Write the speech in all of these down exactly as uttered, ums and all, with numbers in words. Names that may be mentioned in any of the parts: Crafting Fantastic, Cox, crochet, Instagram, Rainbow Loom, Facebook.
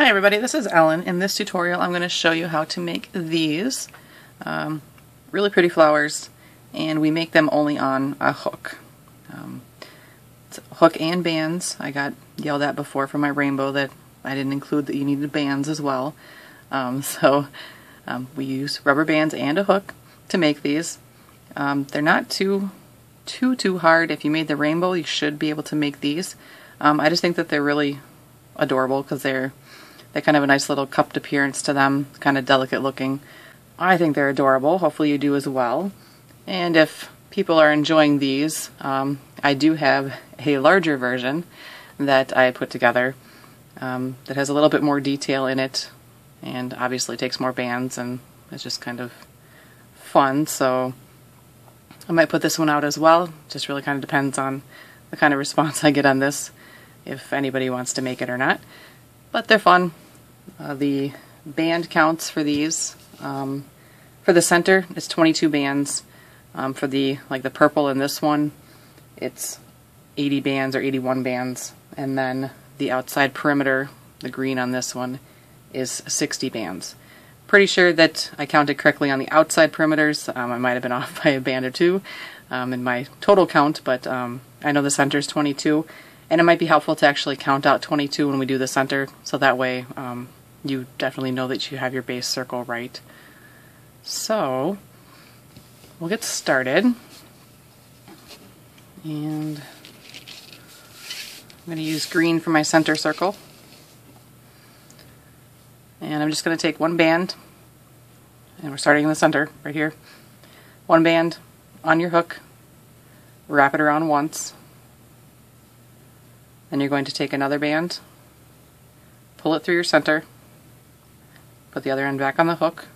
Hi everybody, this is Ellen. In this tutorial I'm going to show you how to make these um, really pretty flowers, and we make them only on a hook. Um, it's a hook and bands. I got yelled at before for my rainbow that I didn't include that you needed bands as well. Um, so um, we use rubber bands and a hook to make these. Um, they're not too too too hard. If you made the rainbow you should be able to make these. Um, I just think that they're really adorable because they're They're kind of a nice little cupped appearance to them, kind of delicate looking. I think they're adorable. Hopefully you do as well. And if people are enjoying these, um, I do have a larger version that I put together um, that has a little bit more detail in it and obviously takes more bands, and it's just kind of fun. So I might put this one out as well. Just really kind of depends on the kind of response I get on this, if anybody wants to make it or not. But they're fun. Uh, the band counts for these, um, for the center, it's twenty-two bands. Um, for the like the purple in this one, it's eighty bands or eighty-one bands, and then the outside perimeter, the green on this one, is sixty bands. Pretty sure that I counted correctly on the outside perimeters. Um, I might have been off by a band or two um, in my total count, but um, I know the center is twenty-two. And it might be helpful to actually count out twenty-two when we do the center, so that way um, you definitely know that you have your base circle right. So we'll get started. And I'm going to use green for my center circle. And I'm just going to take one band, and we're starting in the center right here. One band on your hook, wrap it around once. Then you're going to take another band, pull it through your center, put the other end back on the hook,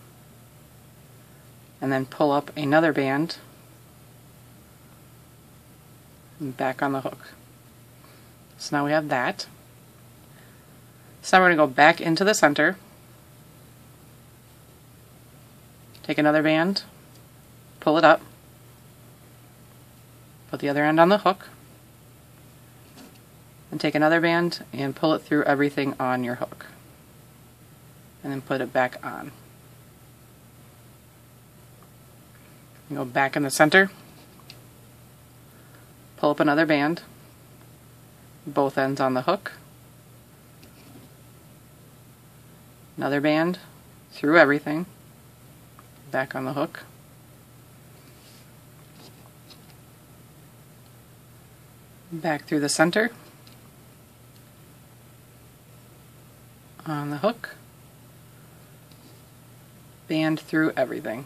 and then pull up another band and back on the hook. So now we have that. So now we're going to go back into the center, take another band, pull it up, put the other end on the hook, and take another band and pull it through everything on your hook, and then put it back on. And go back in the center, pull up another band, both ends on the hook, another band through everything, back on the hook, back through the center, on the hook, band through everything.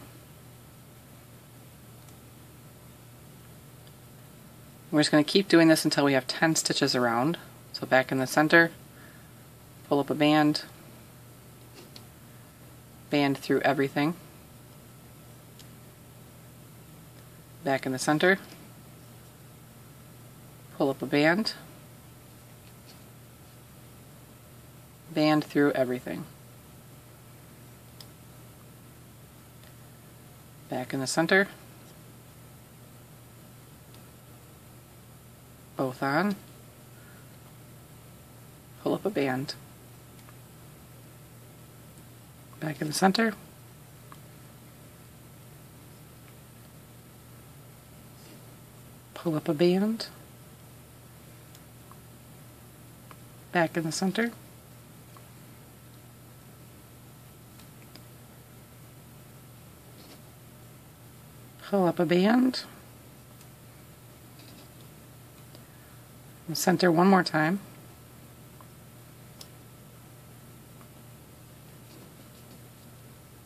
We're just going to keep doing this until we have ten stitches around. So back in the center, pull up a band, band through everything, back in the center, pull up a band, band through everything. Back in the center, both on, pull up a band. Back in the center, pull up a band, back in the center, pull up a band, and center one more time,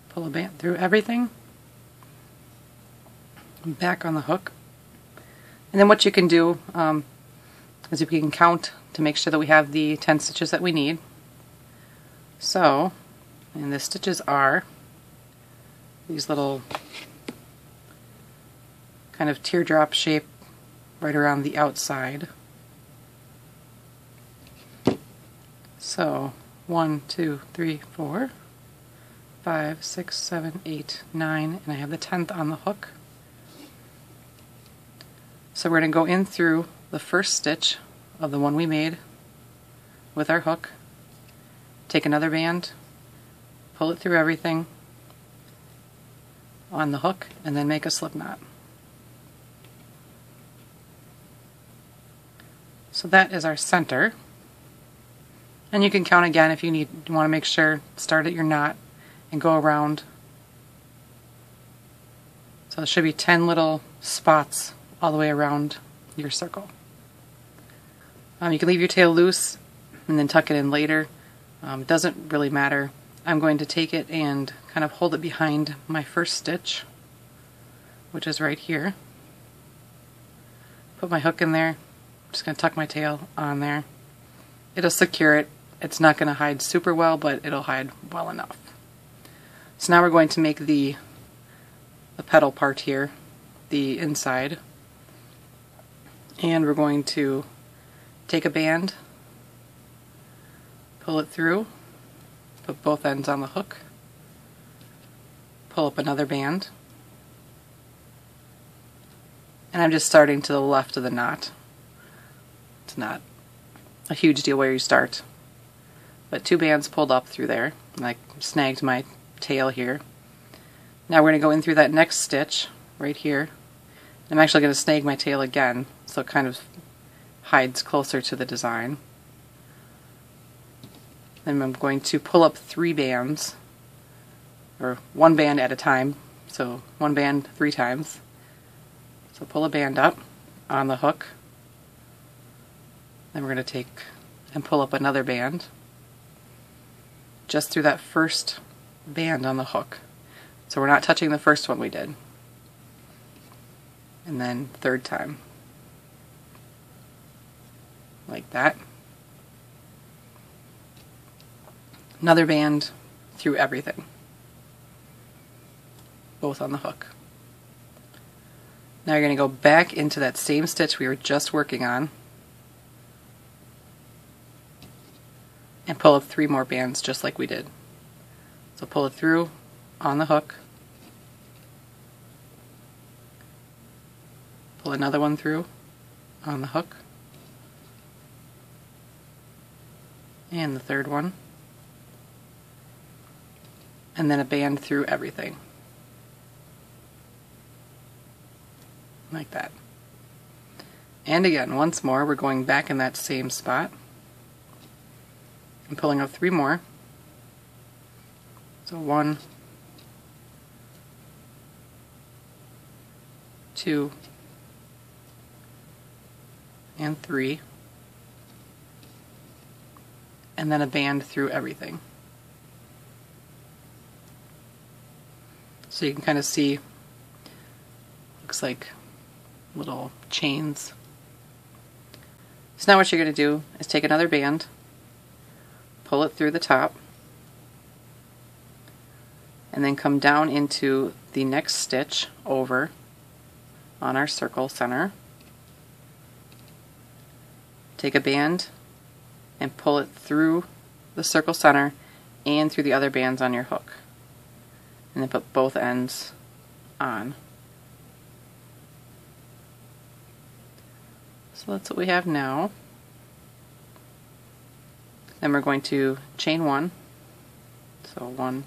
pull a band through everything, and back on the hook. And then what you can do um, is you can count to make sure that we have the ten stitches that we need. So, and the stitches are these little kind of teardrop shape right around the outside. So one, two, three, four, five, six, seven, eight, nine, and I have the tenth on the hook. So we're going to go in through the first stitch of the one we made with our hook take another band, pull it through everything on the hook, and then make a slip knot. So that is our center. And you can count again if you need. You want to make sure, start at your knot and go around. So there should be ten little spots all the way around your circle. Um, you can leave your tail loose and then tuck it in later. Um, doesn't really matter. I'm going to take it and kind of hold it behind my first stitch, which is right here. Put my hook in there. I'm just going to tuck my tail on there. It'll secure it. It's not going to hide super well, but it'll hide well enough. So now we're going to make the, the petal part here, the inside. And we're going to take a band, pull it through, put both ends on the hook, pull up another band, and I'm just starting to the left of the knot. It's not a huge deal where you start, but two bands pulled up through there, and I snagged my tail here. Now we're going to go in through that next stitch right here. I'm actually going to snag my tail again, so it kind of hides closer to the design. Then I'm going to pull up three bands, or one band at a time, so one band three times. So pull a band up on the hook, then we're going to take and pull up another band just through that first band on the hook. So we're not touching the first one we did. And then third time. Like that. Another band through everything. Both on the hook. Now you're going to go back into that same stitch we were just working on and pull up three more bands just like we did. So pull it through on the hook, pull another one through on the hook, and the third one, and then a band through everything. Like that. And again, once more, we're going back in that same spot. I'm pulling up three more. So one, two, and three, and then a band through everything. So you can kind of see, looks like little chains. So now what you're going to do is take another band, pull it through the top, and then come down into the next stitch over on our circle center. Take a band and pull it through the circle center and through the other bands on your hook. And then put both ends on. So that's what we have now. Then we're going to chain one. So one.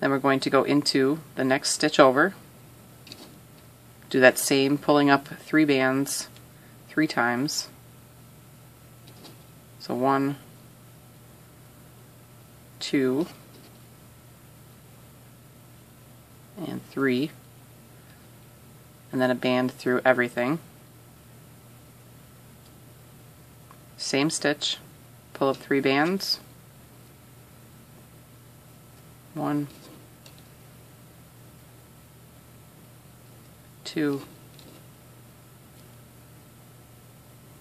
Then we're going to go into the next stitch over, do that same pulling up three bands three times. So one, two, and three, and then a band through everything. Same stitch, pull up three bands. One, two,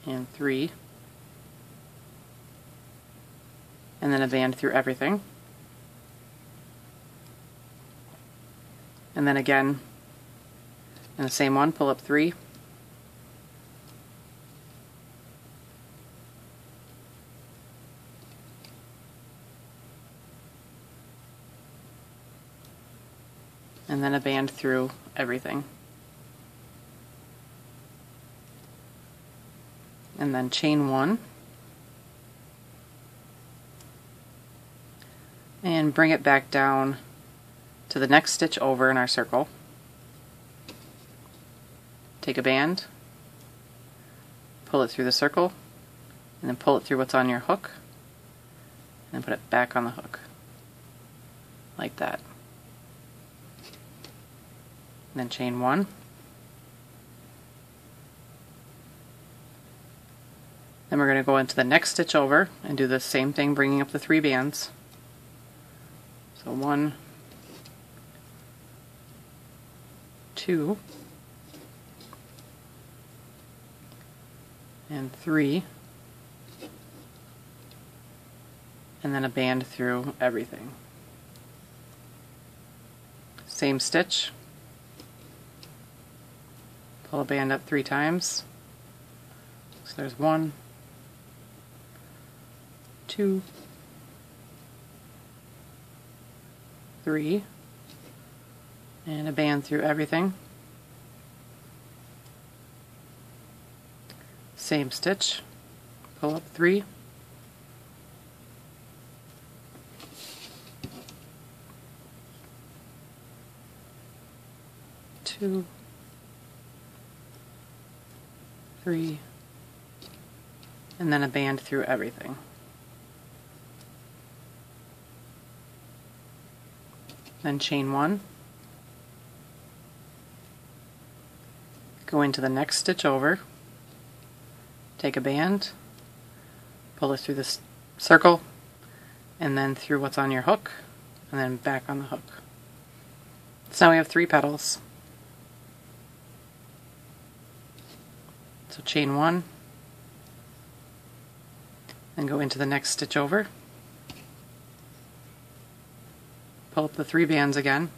and three, and then a band through everything. And then again, in the same one, pull up three, and then a band through everything. And then chain one, and bring it back down to the next stitch over in our circle. Take a band, pull it through the circle, and then pull it through what's on your hook, and put it back on the hook, like that. And then chain one. Then we're going to go into the next stitch over and do the same thing, bringing up the three bands. So one, two, and three, and then a band through everything. Same stitch, pull a band up three times. So there's one, two, three, and a band through everything. Same stitch, pull up three, two, three, and then a band through everything. Then chain one, go into the next stitch over, take a band, pull it through this circle, and then through what's on your hook, and then back on the hook. So now we have three petals. So chain one, then go into the next stitch over, pull up the three bands again,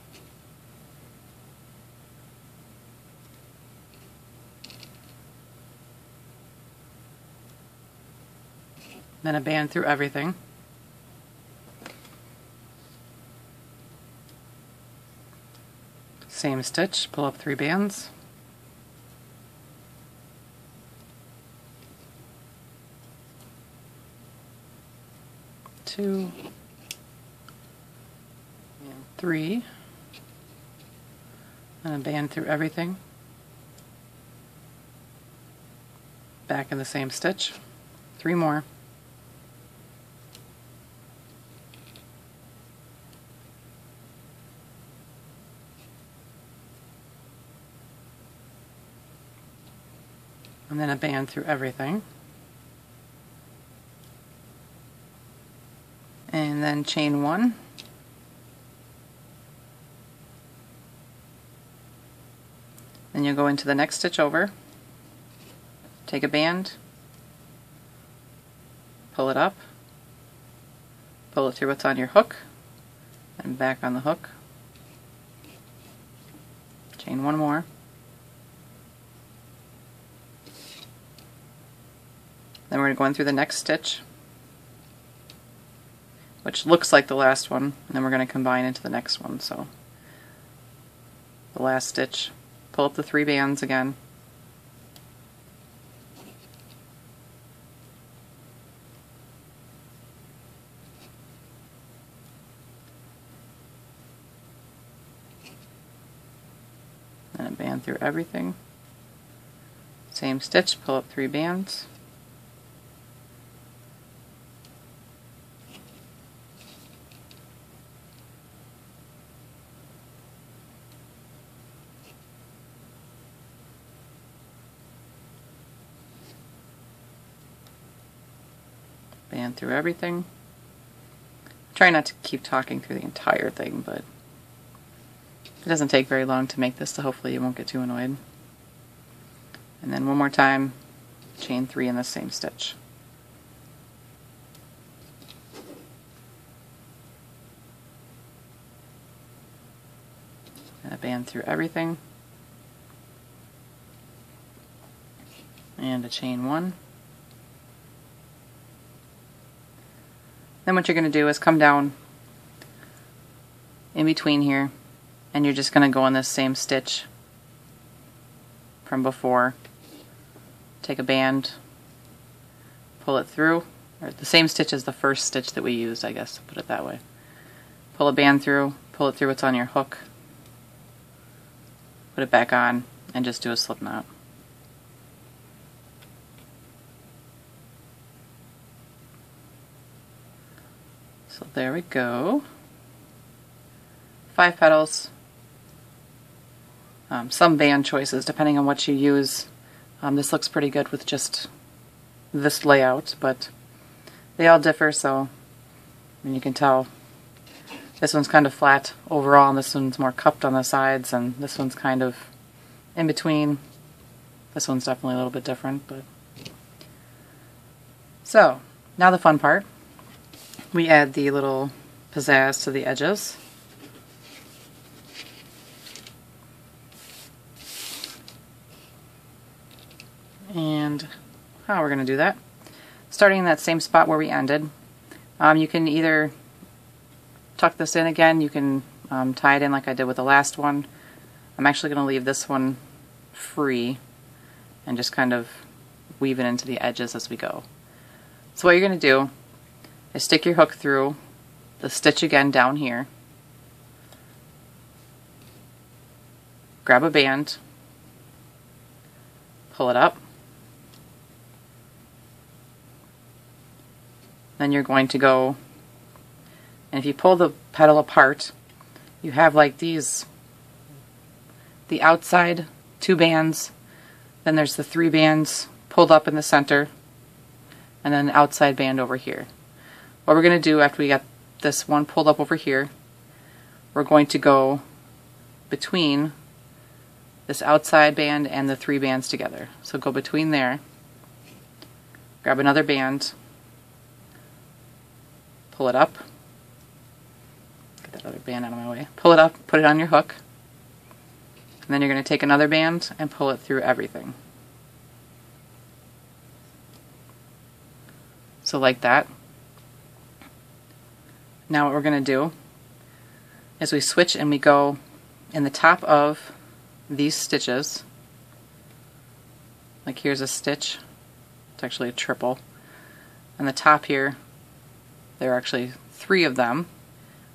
then a band through everything. Same stitch, pull up three bands, two, and three, and a band through everything. Back in the same stitch, three more. And then a band through everything. And then chain one, then you'll go into the next stitch over, take a band, pull it up, pull it through what's on your hook, and back on the hook, chain one more, then we're going to go in through the next stitch, which looks like the last one, and then we're going to combine into the next one. So the last stitch, pull up the three bands again, then a band through everything. Same stitch, pull up three bands, band through everything. Try not to keep talking through the entire thing, but it doesn't take very long to make this, so hopefully you won't get too annoyed. And then one more time, chain three in the same stitch. And a band through everything. And a chain one. Then what you're going to do is come down in between here, and you're just going to go in this same stitch from before, take a band, pull it through, or the same stitch as the first stitch that we used, I guess, put it that way, pull a band through, pull it through what's on your hook, put it back on, and just do a slip knot. So there we go. Five petals. Um, some band choices depending on what you use. Um, this looks pretty good with just this layout, but they all differ, so and you can tell this one's kind of flat overall and this one's more cupped on the sides and this one's kind of in between. This one's definitely a little bit different, but so now the fun part. We add the little pizzazz to the edges. And how we're going to do that, starting in that same spot where we ended. Um, you can either tuck this in again, you can um, tie it in like I did with the last one. I'm actually going to leave this one free and just kind of weave it into the edges as we go. So what you're going to do is stick your hook through the stitch again down here, grab a band, pull it up. Then you're going to go, and if you pull the petal apart, you have like these, the outside two bands, then there's the three bands pulled up in the center, and then the outside band over here. What we're going to do after we got this one pulled up over here, we're going to go between this outside band and the three bands together. So go between there, grab another band, pull it up, get that other band out of my way, pull it up, put it on your hook, and then you're going to take another band and pull it through everything. So like that. Now what we're going to do is we switch and we go in the top of these stitches, like here's a stitch, it's actually a triple, and the top here, there are actually three of them.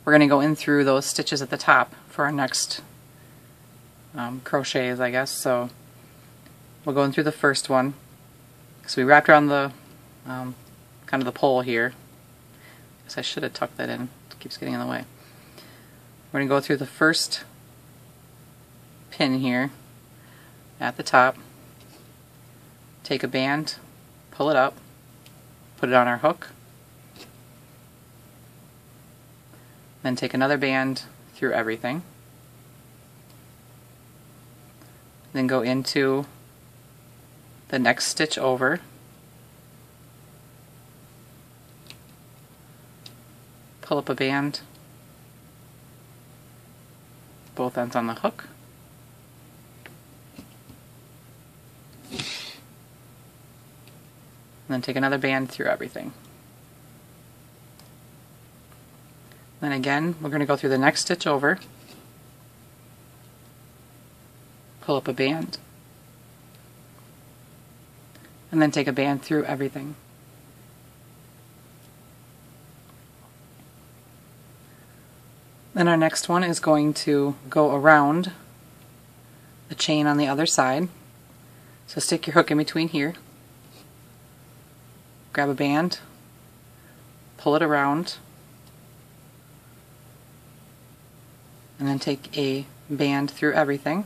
We're going to go in through those stitches at the top for our next um, crochets, I guess. So we'll go in through the first one. So we wrapped around the um, kind of the pole here. I guess I should have tucked that in. It keeps getting in the way. We're going to go through the first pin here at the top. Take a band, pull it up, put it on our hook. Then take another band through everything. Then go into the next stitch over. Pull up a band, both ends on the hook. And then take another band through everything. Then again, we're going to go through the next stitch over, pull up a band, and then take a band through everything. Then our next one is going to go around the chain on the other side. So stick your hook in between here, grab a band, pull it around, and then take a band through everything.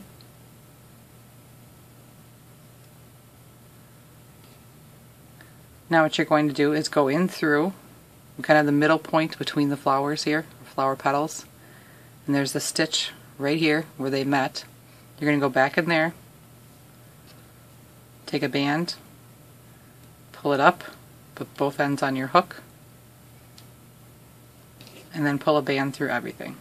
Now what you're going to do is go in through kind of the middle point between the flowers here, flower petals, and there's the stitch right here where they met. You're going to go back in there, take a band, pull it up, put both ends on your hook, and then pull a band through everything.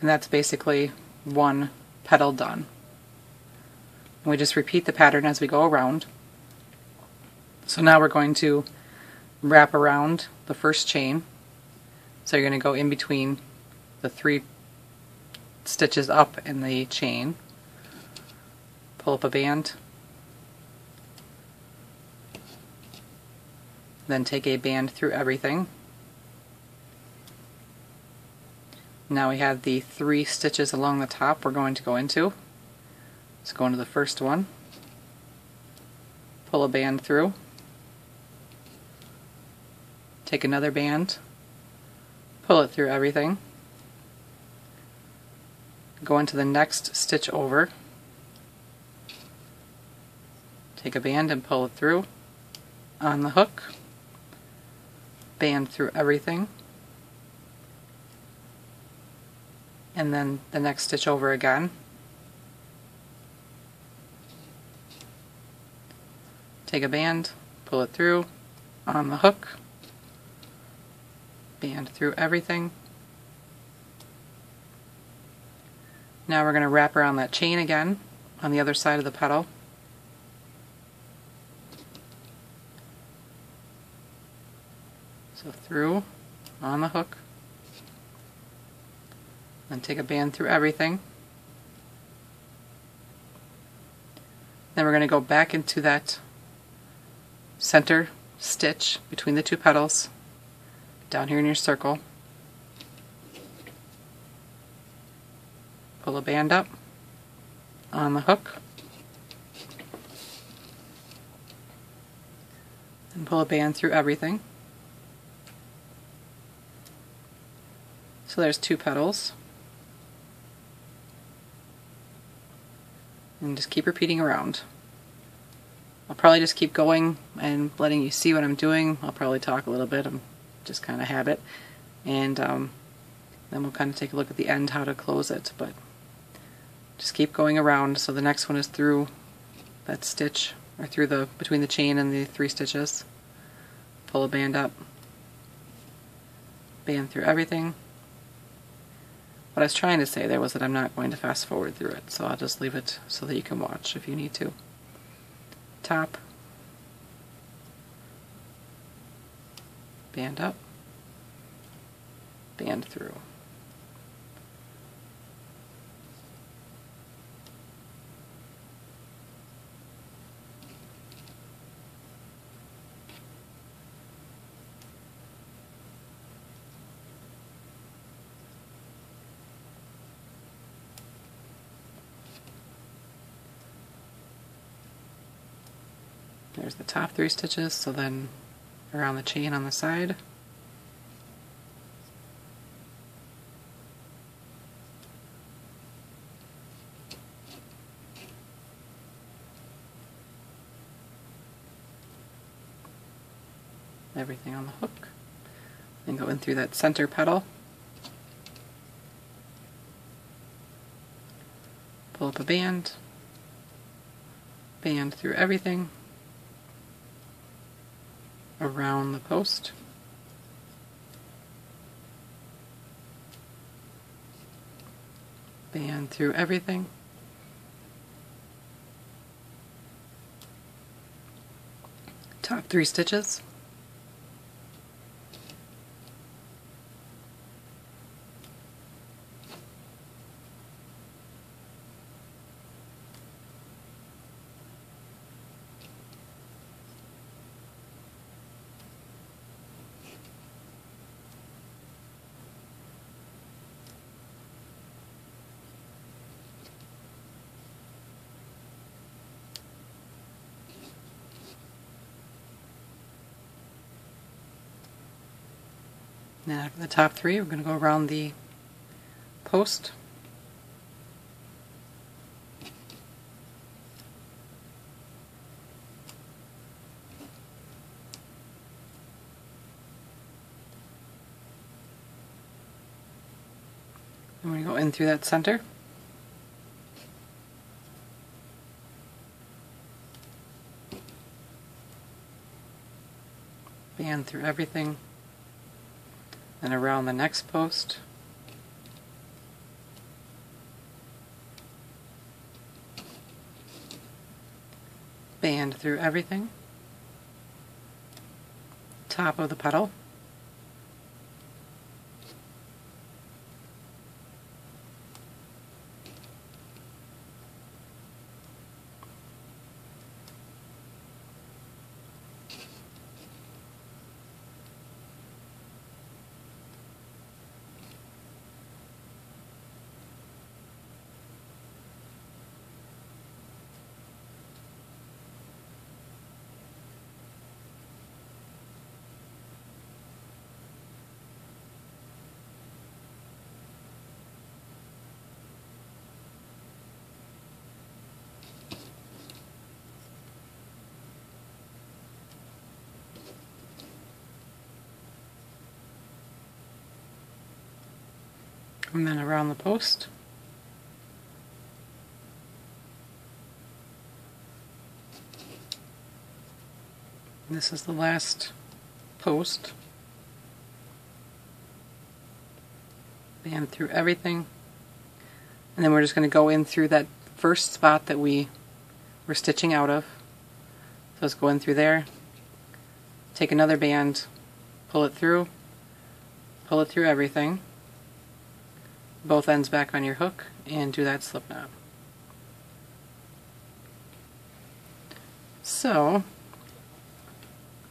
And that's basically one petal done. And we just repeat the pattern as we go around. So now we're going to wrap around the first chain. So you're going to go in between the three stitches up in the chain, pull up a band, Then take a band through everything. Now we have the three stitches along the top we're going to go into. Let's go into the first one. Pull a band through. Take another band. Pull it through everything. Go into the next stitch over. Take a band and pull it through. On the hook. Band through everything. And then the next stitch over again. Take a band, pull it through, on the hook, band through everything. Now we're going to wrap around that chain again on the other side of the petal. So through, on the hook. Then take a band through everything. Then we're going to go back into that center stitch between the two petals down here in your circle. Pull a band up on the hook and pull a band through everything. So there's two petals. And just keep repeating around. I'll probably just keep going and letting you see what I'm doing. I'll probably talk a little bit. I'm just kind of habit. And um, then we'll kind of take a look at the end how to close it. But just keep going around. So the next one is through that stitch, or through the between the chain and the three stitches. Pull a band up, band through everything. What I was trying to say there was that I'm not going to fast forward through it, so I'll just leave it so that you can watch if you need to. Top, band up, band through. There's the top three stitches, so then around the chain on the side. Everything on the hook. Then go in through that center petal. Pull up a band. Band through everything. Around the post. Band through everything. Top three stitches. Now after the top three, we're going to go around the post, and we're going to go in through that center, band through everything. And around the next post, band through everything, top of the petal, and then around the post. And this is the last post. And through everything, and then we're just going to go in through that first spot that we were stitching out of. So let's go in through there, take another band, pull it through, pull it through everything, both ends back on your hook, and do that slip knot. So,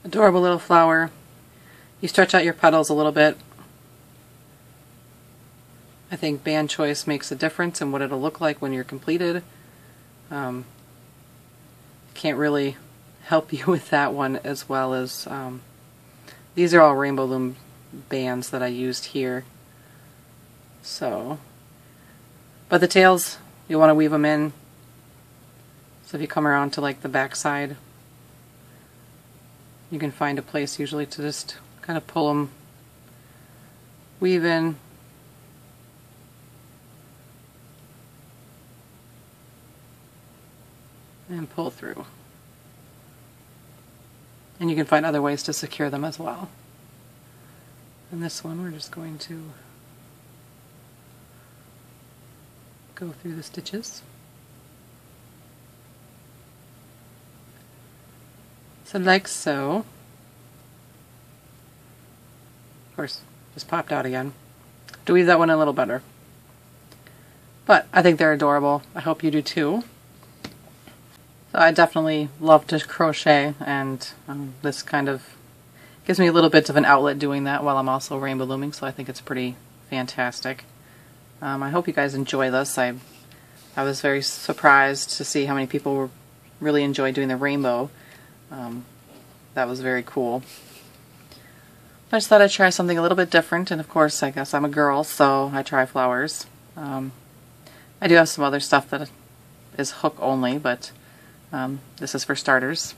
adorable little flower. You stretch out your petals a little bit. I think band choice makes a difference in what it'll look like when you're completed. Um, can't really help you with that one, as well as um, these are all Rainbow Loom bands that I used here. So, but the tails, you want to weave them in. So if you come around to like the back side, you can find a place usually to just kind of pull them, weave in. And pull through. And you can find other ways to secure them as well. And this one we're just going to go through the stitches. So like so. Of course, just popped out again. To weave that one a little better. But I think they're adorable. I hope you do too. So I definitely love to crochet, and um, this kind of gives me a little bit of an outlet doing that while I'm also rainbow looming, so I think it's pretty fantastic. Um, I hope you guys enjoy this. I, I was very surprised to see how many people were, really enjoyed doing the rainbow. Um, that was very cool. I just thought I'd try something a little bit different, and of course I guess I'm a girl, so I try flowers. Um, I do have some other stuff that is hook only, but Um, this is for starters,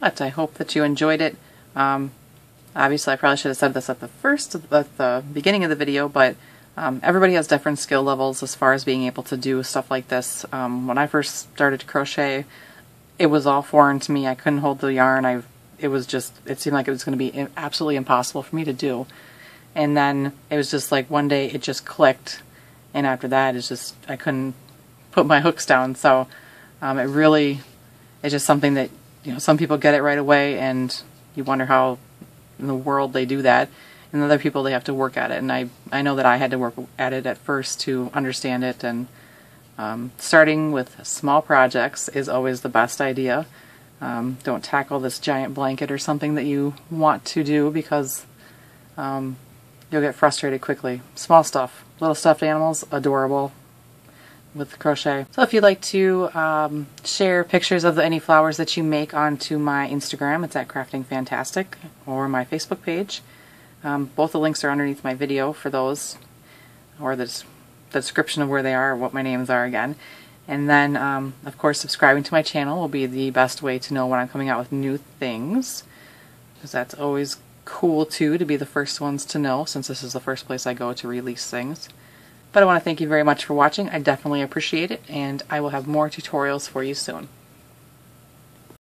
but I hope that you enjoyed it. Um, obviously, I probably should have said this at the first, at the beginning of the video, but um, everybody has different skill levels as far as being able to do stuff like this. Um, when I first started to crochet, it was all foreign to me. I couldn't hold the yarn. I, it was just, it seemed like it was going to be absolutely impossible for me to do. And then it was just like one day it just clicked, and after that, it's just I couldn't put my hooks down. So. Um, it really is just something that, you know, some people get it right away and you wonder how in the world they do that, and other people, they have to work at it. And I, I know that I had to work at it at first to understand it, and um, starting with small projects is always the best idea. Um, don't tackle this giant blanket or something that you want to do, because um, you'll get frustrated quickly. Small stuff, little stuffed animals, adorable. With crochet. So if you'd like to um, share pictures of the, any flowers that you make onto my Instagram, it's at Crafting Fantastic, or my Facebook page. Um, both the links are underneath my video for those, or the, the description of where they are, what my names are again. And then, um, of course, subscribing to my channel will be the best way to know when I'm coming out with new things, because that's always cool too, to be the first ones to know, since this is the first place I go to release things. But I want to thank you very much for watching. I definitely appreciate it, and I will have more tutorials for you soon.